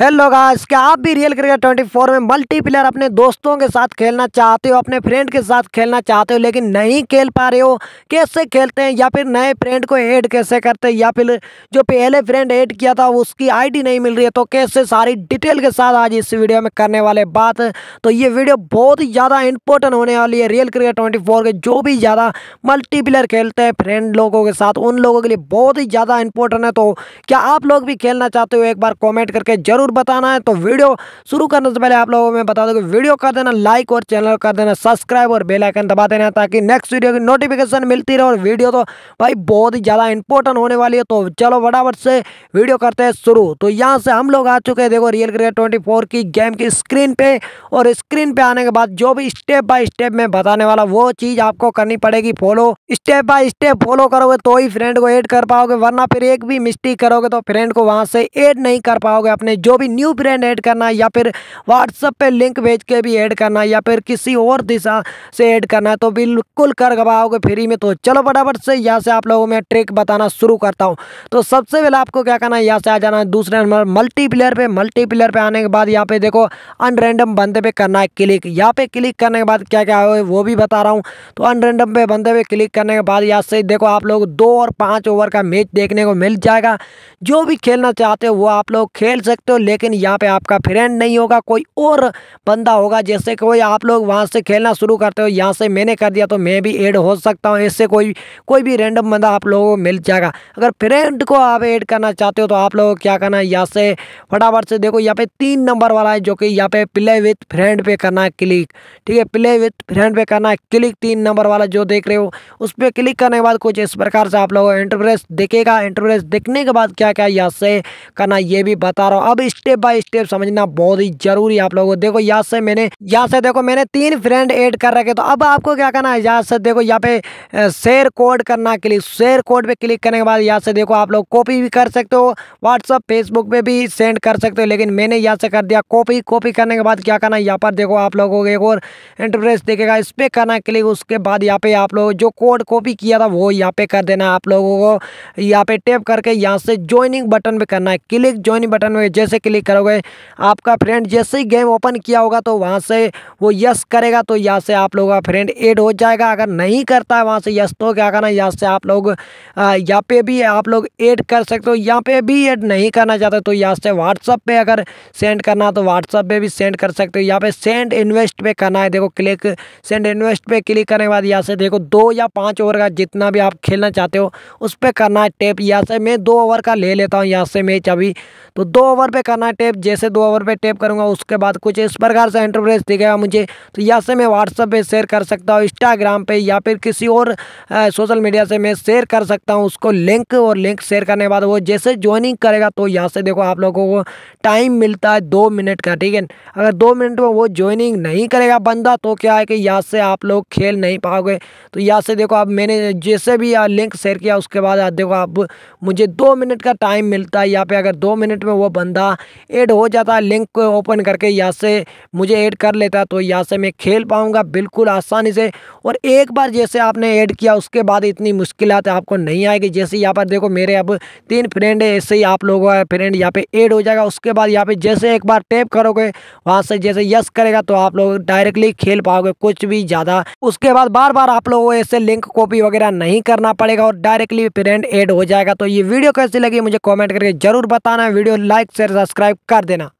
Hello guys, क्या आप भी रियल क्रिकेट 24 में मल्टीप्लेयर अपने दोस्तों के साथ खेलना चाहते हो, अपने फ्रेंड के साथ खेलना चाहते हो लेकिन नहीं खेल पा रहे हो? कैसे खेलते हैं या फिर नए फ्रेंड को ऐड कैसे करते हैं या फिर जो पहले फ्रेंड ऐड किया था उसकी आईडी नहीं मिल रही है तो कैसे, सारी डिटेल के साथ आज इस वीडियो में करने वाले बात। तो ये वीडियो बहुत ही ज़्यादा इंपॉर्टेंट होने वाली है। रियल क्रिकेट 24 के जो भी ज़्यादा मल्टीप्लेयर खेलते हैं फ्रेंड लोगों के साथ, उन लोगों के लिए बहुत ही ज़्यादा इंपॉर्टेंट है। तो क्या आप लोग भी खेलना चाहते हो? एक बार कॉमेंट करके जरूर बताना है। तो वीडियो शुरू करने से पहले आप लोगों में बता दूं कि वीडियो कर देना लाइक और चैनल कर देना सब्सक्राइब और बेल आइकन दबा देना ताकि नेक्स्ट वीडियो की नोटिफिकेशन मिलती रहे। और वीडियो तो भाई बहुत ही ज़्यादा इंपॉर्टेंट होने वाली है। तो चलो फटाफट से वीडियो करते हैं शुरू। तो यहाँ से हम लोग आ चुके हैं, देखो रियल क्रिकेट 24 की गेम की स्क्रीन पे, और स्क्रीन पे आने के बाद जो भी स्टेप बाय स्टेप में बताने वाला वो चीज़ आपको करनी पड़ेगी follow. Step by step follow करोगे तो ही फ्रेंड को ऐड कर पाओगे, वरना फिर एक भी मिस्टेक करोगे तो फ्रेंड को वहाँ से ऐड नहीं कर पाओगे। अपने जो भी न्यू फ्रेंड ऐड करना है या फिर व्हाट्सएप पे लिंक भेज के भी ऐड करना है या फिर किसी और दिशा से ऐड करना है तो बिल्कुल कर गवाओगे फ्री में। तो चलो फटाफट से यहाँ से आप लोगों में ट्रिक बताना शुरू करता हूँ। तो सबसे पहले आपको क्या करना है, यहाँ से आ जाना है दूसरे नंबर मल्टीप्लेयर पे। मल्टीप्लेयर पे आने के बाद यहाँ पे देखो अनरेंडम बंदे पे करना है क्लिक। यहाँ पे क्लिक करने के बाद क्या क्या है वो भी बता रहा हूँ। तो अनरेंडम पे बंदे पे क्लिक करने के बाद यहाँ से देखो आप लोग 2 और 5 ओवर का मैच देखने को मिल जाएगा। जो भी खेलना चाहते हो वो आप लोग खेल सकते, लेकिन यहाँ पे आपका फ्रेंड नहीं होगा, कोई और बंदा होगा। जैसे कोई आप लोग वहाँ से खेलना शुरू करते हो, यहाँ से मैंने कर दिया तो मैं भी ऐड हो सकता हूँ। इससे कोई भी रैंडम बंदा आप लोगों को मिल जाएगा। अगर फ्रेंड को आप ऐड करना चाहते हो तो आप लोगों को क्या करना है, यहाँ से फटाफट से देखो यहाँ पे 3 नंबर वाला है जो कि यहाँ पे प्ले विथ फ्रेंड पे करना है क्लिक। ठीक है, प्ले विथ फ्रेंड पे करना है क्लिक, 3 नंबर वाला जो देख रहे हो उस पर क्लिक करने के बाद कुछ इस प्रकार से आप लोगों को इंटरफेस दिखेगा। इंटरफेस दिखने के बाद क्या क्या यहाँ से करना ये भी बता रहा हूँ। अब स्टेप बाय स्टेप समझना बहुत ही जरूरी आप लोगों को। देखो यहाँ से देखो मैंने 3 फ्रेंड ऐड कर रखे। तो अब आपको क्या करना है, यहाँ से देखो यहाँ पे शेयर कोड करना क्लिक। शेयर कोड पे क्लिक करने के बाद यहाँ से देखो आप लोग कॉपी भी कर सकते हो, व्हाट्सअप फेसबुक पे भी सेंड कर सकते हो, लेकिन मैंने यहाँ से कर दिया कॉपी। कॉपी करने के बाद क्या करना है, यहाँ पर देखो आप लोगों को एक और इंटरफेस दिखेगा, इस पर करना क्लिक। उसके बाद यहाँ पे आप लोग जो कोड कॉपी किया था वो यहाँ पे कर देना। आप लोगों को यहाँ पे टैप करके यहाँ से ज्वाइनिंग बटन पे करना है क्लिक। ज्वाइनिंग बटन में जैसे क्लिक करोगे आपका फ्रेंड जैसे ही गेम ओपन किया होगा तो वहां से वो यस करेगा तो यहाँ से आप लोगों का फ्रेंड ऐड हो जाएगा। अगर नहीं करता है वहां से यस तो क्या करना, यहाँ से आप लोग यहाँ पे भी आप लोग ऐड कर सकते हो। यहाँ पे भी ऐड नहीं करना चाहते तो यहाँ से व्हाट्सअप पे अगर सेंड करना तो व्हाट्सअप पे भी सेंड कर सकते हो। यहाँ पे सेंड इन्वेस्ट पे करना है, देखो क्लिक। सेंड इन्वेस्ट पे क्लिक करने के बाद यहाँ से देखो 2 या 5 ओवर का जितना भी आप खेलना चाहते हो उस पर करना है टैप। यहाँ से मैं 2 ओवर का ले लेता हूँ यहाँ से मैच अभी, तो 2 ओवर पे करना है टैप। जैसे 2 ओवर पे टैप करूंगा उसके बाद कुछ इस प्रकार से इंटरफेस दिखेगा मुझे। तो यहाँ से मैं व्हाट्सएप पे शेयर कर सकता हूँ, इंस्टाग्राम पे या फिर किसी और सोशल मीडिया से मैं शेयर कर सकता हूँ उसको लिंक। और लिंक शेयर करने के बाद वो जैसे ज्वाइनिंग करेगा तो यहाँ से देखो आप लोगों को टाइम मिलता है 2 मिनट का। ठीक है, अगर 2 मिनट में वो ज्वाइनिंग नहीं करेगा बंदा तो क्या है कि यहाँ से आप लोग खेल नहीं पाओगे। तो यहाँ से देखो अब मैंने जैसे भी लिंक शेयर किया उसके बाद देखो आप मुझे 2 मिनट का टाइम मिलता है। यहाँ पर अगर 2 मिनट में वो बंदा ऐड हो जाता है, लिंक को ओपन करके यहाँ से मुझे ऐड कर लेता है तो यहाँ से मैं खेल पाऊंगा बिल्कुल आसानी से। और एक बार जैसे आपने ऐड किया उसके बाद इतनी मुश्किलात आपको नहीं आएगी। जैसे यहाँ पर देखो मेरे अब 3 फ्रेंड है, ऐसे ही आप लोगों का फ्रेंड यहाँ पे ऐड हो जाएगा। उसके बाद यहाँ पे जैसे एक बार टैप करोगे वहाँ से जैसे यस करेगा तो आप लोग डायरेक्टली खेल पाओगे कुछ भी ज़्यादा। उसके बाद बार बार आप लोगों को ऐसे लिंक कॉपी वगैरह नहीं करना पड़ेगा और डायरेक्टली फ्रेंड ऐड हो जाएगा। तो ये वीडियो कैसी लगी मुझे कॉमेंट करके ज़रूर बताना है, वीडियो लाइक शेयर सब्सक्राइब कर देना।